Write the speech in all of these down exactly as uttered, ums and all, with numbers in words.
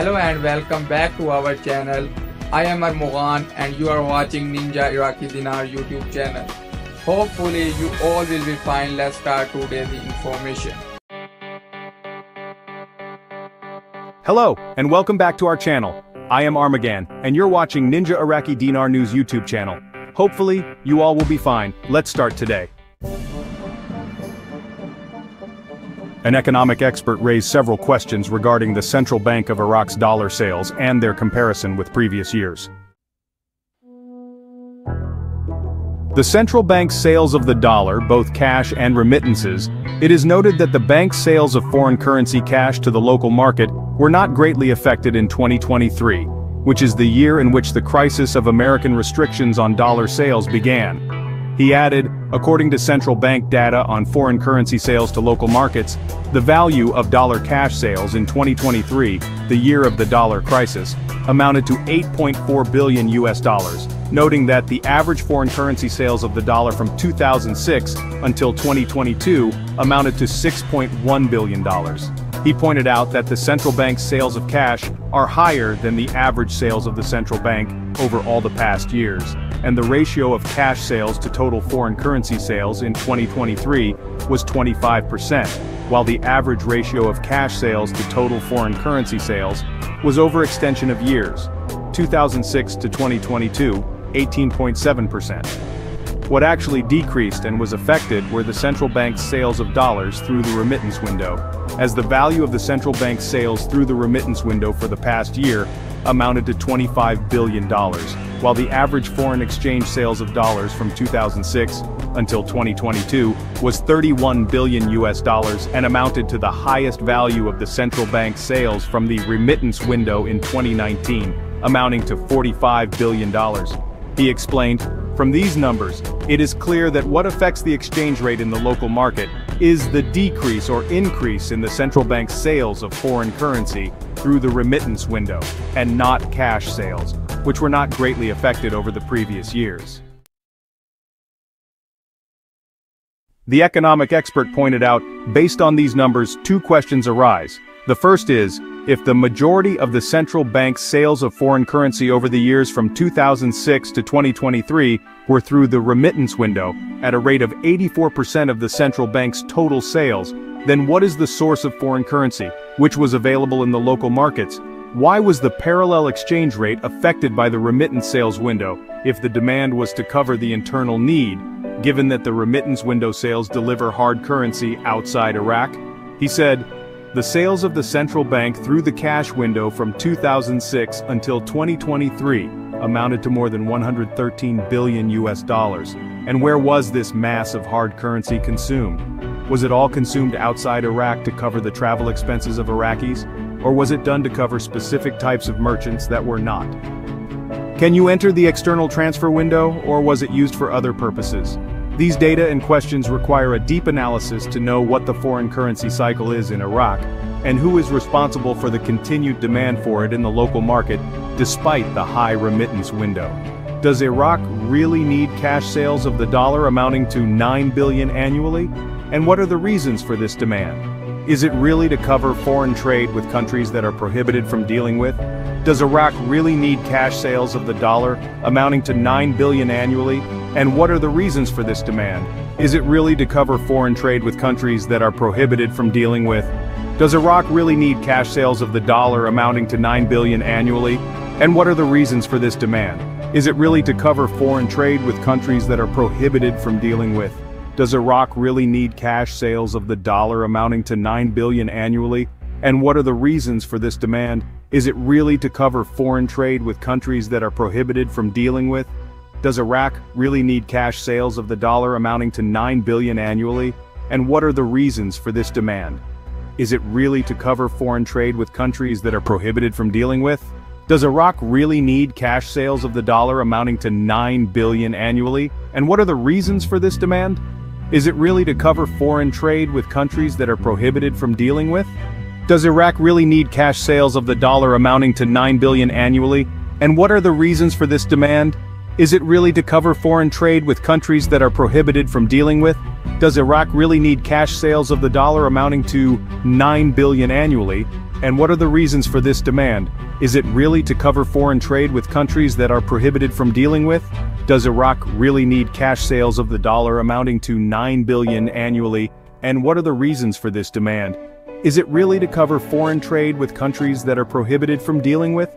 Hello and welcome back to our channel. I am Armoghan and you are watching Ninja Iraqi Dinar YouTube channel. Hopefully you all will be fine. Let's start today the information. Hello and welcome back to our channel. I am Armoghan and you're watching Ninja Iraqi Dinar News YouTube channel. Hopefully you all will be fine. Let's start today. An economic expert raised several questions regarding the Central Bank of Iraq's dollar sales and their comparison with previous years. The central bank's sales of the dollar, both cash and remittances, it is noted that the bank's sales of foreign currency cash to the local market were not greatly affected in twenty twenty-three, which is the year in which the crisis of American restrictions on dollar sales began. He added, according to central bank data on foreign currency sales to local markets, the value of dollar cash sales in twenty twenty-three, the year of the dollar crisis, amounted to eight point four billion U S dollars, noting that the average foreign currency sales of the dollar from two thousand six until twenty twenty-two amounted to six point one billion dollars. He pointed out that the central bank's sales of cash are higher than the average sales of the central bank over all the past years, and the ratio of cash sales to total foreign currency sales in twenty twenty-three was twenty-five percent, while the average ratio of cash sales to total foreign currency sales was over extension of years, two thousand six to twenty twenty-two, eighteen point seven percent. What actually decreased and was affected were the central bank's sales of dollars through the remittance window, as the value of the central bank's sales through the remittance window for the past year amounted to twenty-five billion dollars, while the average foreign exchange sales of dollars from two thousand six until twenty twenty-two was thirty-one billion U S dollars and amounted to the highest value of the central bank sales from the remittance window in twenty nineteen, amounting to forty-five billion dollars. He explained, "From these numbers, it is clear that what affects the exchange rate in the local market is the decrease or increase in the central bank's sales of foreign currency through the remittance window, and not cash sales, which were not greatly affected over the previous years." The economic expert pointed out, based on these numbers, two questions arise. The first is, if the majority of the central bank's sales of foreign currency over the years from two thousand six to twenty twenty-three were through the remittance window, at a rate of eighty-four percent of the central bank's total sales, then what is the source of foreign currency, which was available in the local markets? Why was the parallel exchange rate affected by the remittance sales window, if the demand was to cover the internal need, given that the remittance window sales deliver hard currency outside Iraq? He said, "The sales of the central bank through the cash window from two thousand six until twenty twenty-three amounted to more than one hundred thirteen billion U S dollars, and where was this mass of hard currency consumed? Was it all consumed outside Iraq to cover the travel expenses of Iraqis, or was it done to cover specific types of merchants that were not? Can you enter the external transfer window, or was it used for other purposes?" These data and questions require a deep analysis to know what the foreign currency cycle is in Iraq, and who is responsible for the continued demand for it in the local market, despite the high remittance window. Does Iraq really need cash sales of the dollar amounting to nine billion dollars annually? And what are the reasons for this demand? Is it really to cover foreign trade with countries that are prohibited from dealing with? Does Iraq really need cash sales of the dollar amounting to nine billion dollars annually? And what are the reasons for this demand? Is it really to cover foreign trade with countries that are prohibited from dealing with? Does Iraq really need cash sales of the dollar amounting to nine billion dollars annually? And what are the reasons for this demand? Is it really to cover foreign trade with countries that are prohibited from dealing with? Does Iraq really need cash sales of the dollar amounting to nine billion dollars annually? And what are the reasons for this demand? Is it really to cover foreign trade with countries that are prohibited from dealing with? Does Iraq really need cash sales of the dollar amounting to nine billion dollars annually? And what are the reasons for this demand? Is it really to cover foreign trade with countries that are prohibited from dealing with? Does Iraq really need cash sales of the dollar amounting to nine billion dollars annually? And what are the reasons for this demand? Is it really to cover foreign trade with countries that are prohibited from dealing with? Does Iraq really need cash sales of the dollar amounting to nine billion dollars annually? And what are the reasons for this demand? Is it really to cover foreign trade with countries that are prohibited from dealing with? Does Iraq really need cash sales of the dollar amounting to nine billion dollars annually? And what are the reasons for this demand? Is it really to cover foreign trade with countries that are prohibited from dealing with? Does Iraq really need cash sales of the dollar amounting to nine billion dollars annually? And what are the reasons for this demand? Is it really to cover foreign trade with countries that are prohibited from dealing with?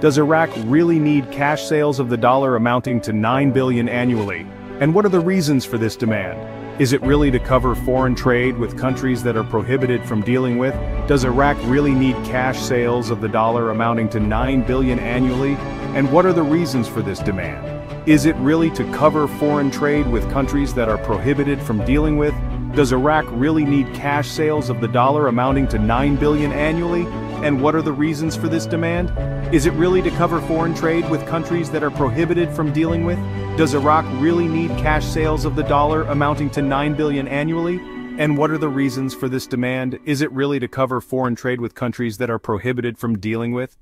Does Iraq really need cash sales of the dollar amounting to nine billion dollars annually? And what are the reasons for this demand? Is it really to cover foreign trade with countries that are prohibited from dealing with? Does Iraq really need cash sales of the dollar amounting to nine billion dollars annually? And what are the reasons for this demand? Is it really to cover foreign trade with countries that are prohibited from dealing with? Does Iraq really need cash sales of the dollar amounting to nine billion dollars annually? And what are the reasons for this demand? Is it really to cover foreign trade with countries that are prohibited from dealing with? Does Iraq really need cash sales of the dollar amounting to nine billion dollars annually? And what are the reasons for this demand? Is it really to cover foreign trade with countries that are prohibited from dealing with?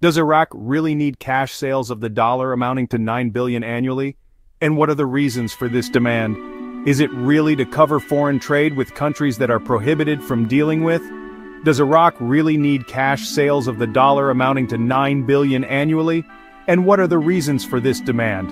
Does Iraq really need cash sales of the dollar amounting to nine billion dollars annually? And what are the reasons for this demand? Is it really to cover foreign trade with countries that are prohibited from dealing with? Does Iraq really need cash sales of the dollar amounting to nine billion dollars annually? And what are the reasons for this demand?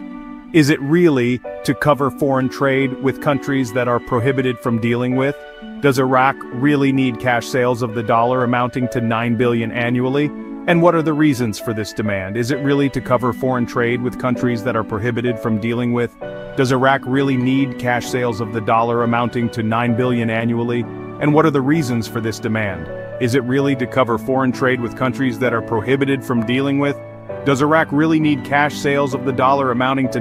Is it really to cover foreign trade with countries that are prohibited from dealing with? Does Iraq really need cash sales of the dollar amounting to nine billion dollars annually? And what are the reasons for this demand? Is it really to cover foreign trade with countries that are prohibited from dealing with? Does Iraq really need cash sales of the dollar amounting to nine billion dollars annually? And what are the reasons for this demand? Is it really to cover foreign trade with countries that are prohibited from dealing with? Does Iraq really need cash sales of the dollar amounting to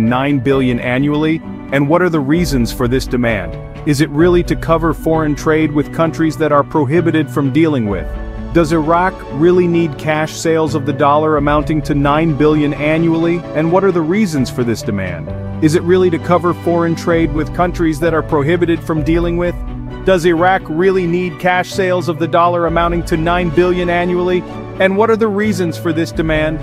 nine billion dollars annually? And what are the reasons for this demand? Is it really to cover foreign trade with countries that are prohibited from dealing with? Does Iraq really need cash sales of the dollar amounting to nine billion dollars annually? And what are the reasons for this demand? Is it really to cover foreign trade with countries that are prohibited from dealing with? Does Iraq really need cash sales of the dollar amounting to nine billion dollars annually? And what are the reasons for this demand?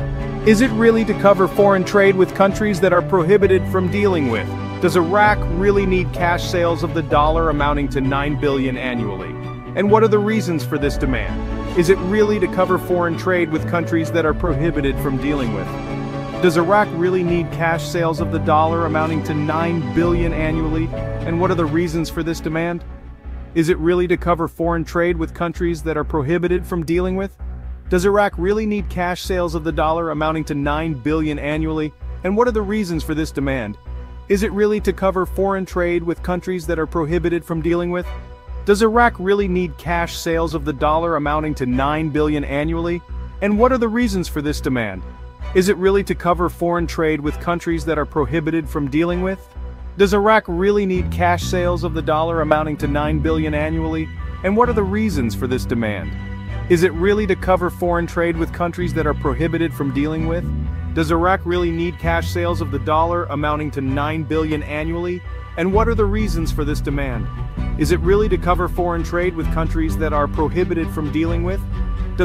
Is it really to cover foreign trade with countries that are prohibited from dealing with? Does Iraq really need cash sales of the dollar amounting to nine billion dollars annually? And what are the reasons for this demand? Is it really to cover foreign trade with countries that are prohibited from dealing with? Does Iraq really need cash sales of the dollar amounting to nine billion dollars annually? And what are the reasons for this demand? Is it really to cover foreign trade with countries that are prohibited from dealing with? Does Iraq really need cash sales of the dollar amounting to nine billion dollars annually? And what are the reasons for this demand? Is it really to cover foreign trade with countries that are prohibited from dealing with? Does Iraq really need cash sales of the dollar amounting to nine billion dollars annually? And what are the reasons for this demand? Is it really to cover foreign trade with countries that are prohibited from dealing with? Does Iraq really need cash sales of the dollar amounting to nine billion dollars annually? And what are the reasons for this demand? Is it really to cover foreign trade with countries that are prohibited from dealing with? Does Iraq really need cash sales of the dollar amounting to nine billion dollars annually? And what are the reasons for this demand? Is it really to cover foreign trade with countries that are prohibited from dealing with?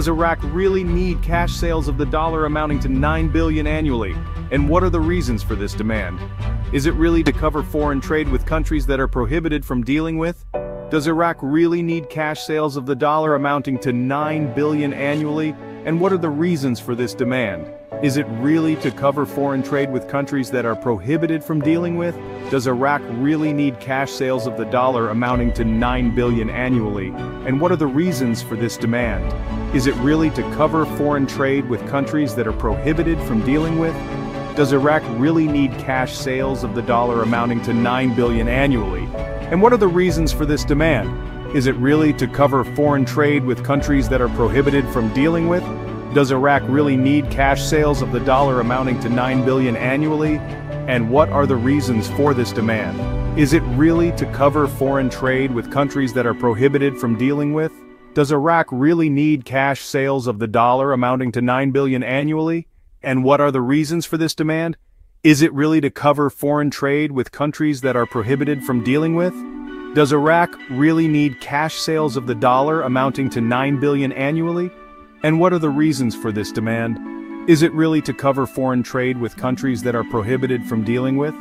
Does Iraq really need cash sales of the dollar amounting to nine billion dollars annually? And what are the reasons for this demand? Is it really to cover foreign trade with countries that are prohibited from dealing with? Does Iraq really need cash sales of the dollar amounting to nine billion dollars annually? And what are the reasons for this demand? Is it really to cover foreign trade with countries that are prohibited from dealing with? Does Iraq really need cash sales of the dollar amounting to nine billion dollars annually? And what are the reasons for this demand? Is it really to cover foreign trade with countries that are prohibited from dealing with? Does Iraq really need cash sales of the dollar amounting to nine billion dollars annually? And what are the reasons for this demand? Is it really to cover foreign trade with countries that are prohibited from dealing with? Does Iraq really need cash sales of the dollar amounting to nine billion dollars annually? And what are the reasons for this demand? Is it really to cover foreign trade with countries that are prohibited from dealing with? Does Iraq really need cash sales of the dollar amounting to nine billion dollars annually? And what are the reasons for this demand? Is it really to cover foreign trade with countries that are prohibited from dealing with? Does Iraq really need cash sales of the dollar amounting to nine billion dollars annually? And what are the reasons for this demand? Is it really to cover foreign trade with countries that are prohibited from dealing with? Does Iraq really need cash sales of the dollar amounting to nine billion dollars annually? And what are the reasons for this demand? Is it really to cover foreign trade with countries that are prohibited from dealing with?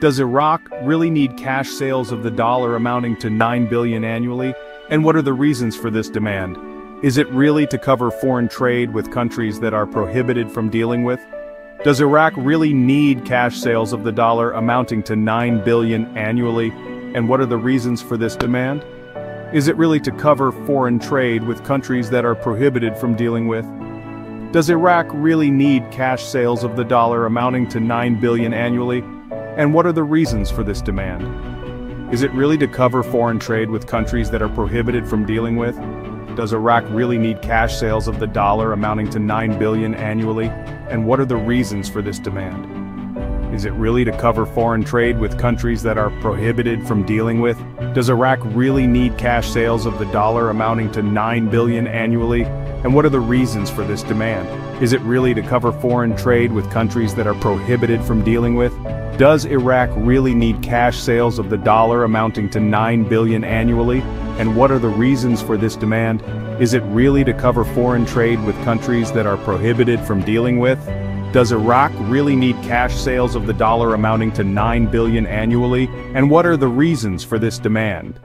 Does Iraq really need cash sales of the dollar amounting to nine billion dollars annually? And what are the reasons for this demand? Is it really to cover foreign trade with countries that are prohibited from dealing with? Does Iraq really need cash sales of the dollar amounting to nine billion dollars annually? And what are the reasons for this demand? Is it really to cover foreign trade with countries that are prohibited from dealing with? Does Iraq really need cash sales of the dollar amounting to nine billion dollars annually? And what are the reasons for this demand? Is it really to cover foreign trade with countries that are prohibited from dealing with? Does Iraq really need cash sales of the dollar amounting to nine billion dollars annually? And what are the reasons for this demand? Is it really to cover foreign trade with countries that are prohibited from dealing with? Does Iraq really need cash sales of the dollar amounting to nine billion dollars annually? And what are the reasons for this demand? Is it really to cover foreign trade with countries that are prohibited from dealing with? Does Iraq really need cash sales of the dollar amounting to nine billion dollars annually? And what are the reasons for this demand? Is it really to cover foreign trade with countries that are prohibited from dealing with? Does Iraq really need cash sales of the dollar amounting to nine billion dollars annually? And what are the reasons for this demand?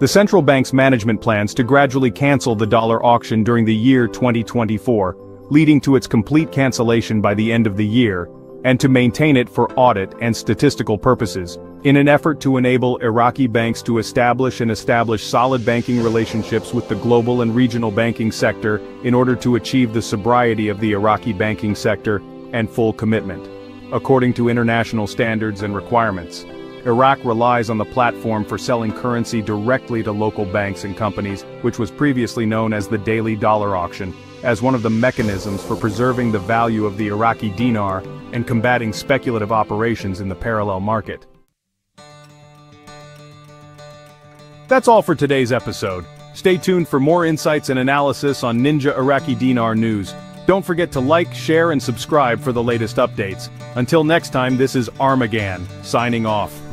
The central bank's management plans to gradually cancel the dollar auction during the year twenty twenty-four, leading to its complete cancellation by the end of the year, and to maintain it for audit and statistical purposes, in an effort to enable Iraqi banks to establish and establish solid banking relationships with the global and regional banking sector in order to achieve the sobriety of the Iraqi banking sector and full commitment, according to international standards and requirements. Iraq relies on the platform for selling currency directly to local banks and companies, which was previously known as the daily dollar auction, as one of the mechanisms for preserving the value of the Iraqi dinar and combating speculative operations in the parallel market. That's all for today's episode. Stay tuned for more insights and analysis on Ninja Iraqi Dinar news. Don't forget to like, share, and subscribe for the latest updates. Until next time, this is Armoghan, signing off.